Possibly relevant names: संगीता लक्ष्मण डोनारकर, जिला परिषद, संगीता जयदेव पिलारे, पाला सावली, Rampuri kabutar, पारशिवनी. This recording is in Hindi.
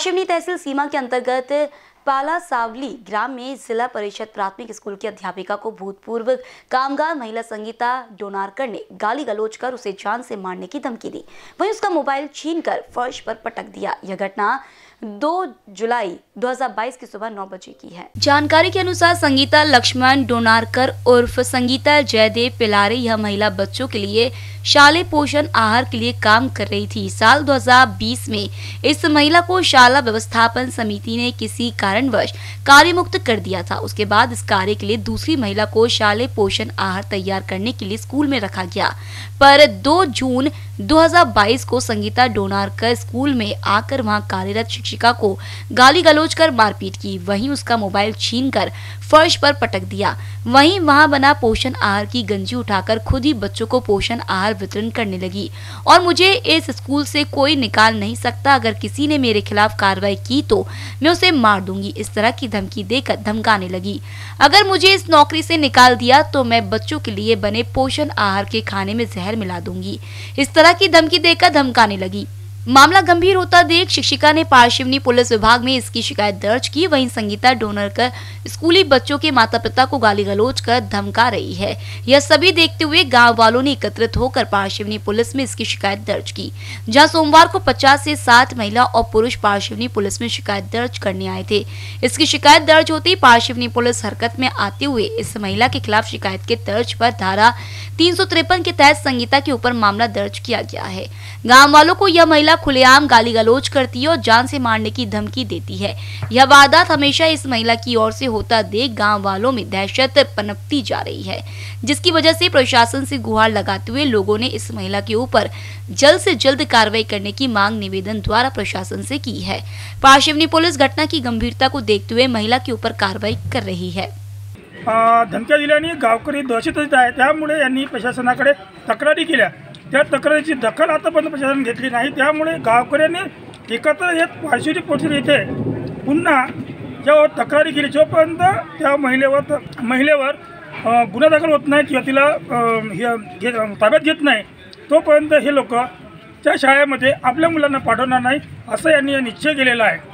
पारशिवनी तहसील सीमा के अंतर्गत पाला सावली ग्राम में जिला परिषद प्राथमिक स्कूल की अध्यापिका को भूतपूर्व कामगार महिला संगीता डोनारकर ने गाली गलौज कर उसे जान से मारने की धमकी दी, वहीं उसका मोबाइल छीनकर फर्श पर पटक दिया। यह घटना 2 जुलाई 2022 की सुबह 9 बजे की है। जानकारी के अनुसार संगीता लक्ष्मण डोनारकर उर्फ संगीता जयदेव पिलारे यह महिला बच्चों के लिए शाले पोषण आहार के लिए काम कर रही थी। साल 2020 में इस महिला को शाला व्यवस्थापन समिति ने किसी कारणवश कार्य मुक्त कर दिया था। उसके बाद इस कार्य के लिए दूसरी महिला को शाले पोषण आहार तैयार करने के लिए स्कूल में रखा गया, पर 2 जून 2022 को संगीता डोनारकर स्कूल में आकर वहां कार्यरत शिक्षिका को गाली गलौज कर मारपीट की, वहीं उसका मोबाइल छीनकर फर्श पर पटक दिया। वहीं वहां बना पोषण आहार की गंजी उठाकर खुद ही बच्चों को पोषण आहार वितरण करने लगी। और मुझे इस स्कूल से कोई निकाल नहीं सकता, अगर किसी ने मेरे खिलाफ कार्रवाई की तो मैं उसे मार दूंगी, इस तरह की धमकी देकर धमकाने लगी। अगर मुझे इस नौकरी से निकाल दिया तो मैं बच्चों के लिए बने पोषण आहार के खाने में जहर मिला दूंगी, इस तरह की धमकी देकर धमकाने लगी। मामला गंभीर होता देख शिक्षिका ने पारशिवनी पुलिस विभाग में इसकी शिकायत दर्ज की। वहीं संगीता डोनारकर स्कूली बच्चों के माता पिता को गाली गलौज कर धमका रही है। यह सभी देखते हुए गांव वालों ने एकत्रित होकर पारशिवनी पुलिस में इसकी शिकायत दर्ज की, जहां सोमवार को 50 से 7 महिला और पुरुष पारशिवनी पुलिस में शिकायत दर्ज करने आए थे। इसकी शिकायत दर्ज होते ही पारशिवनी पुलिस हरकत में आते हुए इस महिला के खिलाफ शिकायत के तर्ज पर धारा 353 के तहत संगीता के ऊपर मामला दर्ज किया गया है। गाँव वालों को यह महिला खुलेआम गाली गलौज करती है और जान से मारने की धमकी देती है। यह वारदात हमेशा इस महिला की ओर से होता देख गांव वालों में दहशत पनपती जा रही है, जिसकी वजह से प्रशासन से गुहार लगाते हुए लोगों ने इस महिला के ऊपर जल्द से जल्द कार्रवाई करने की मांग निवेदन द्वारा प्रशासन से की है। पारशिवनी पुलिस घटना की गंभीरता को देखते हुए महिला के ऊपर कार्रवाई कर रही है। धमक्या दिल्याने गावकरी दहशतच आहे, त्यामुळे यांनी प्रशासनाकडे तक्रारी केल्या। त्या तक्रारीची दखल आतापर्यंत प्रशासन घेतली नाही, त्यामुळे गावकऱ्यांनी एकत्र येत पारशिवनी पोलीस येथे पुन्हा जेव्हा तक्रारी केली, जोपर्यंत त्या महिलेवर गुन्हा दाखल होत नाही किंवा तिला हे ताब्यात घेत नाही, तोपर्यंत हे लोक त्या शाळेमध्ये आपल्या मुलांना पाठवणार नाही, असं यांनी निश्चय केलेला आहे।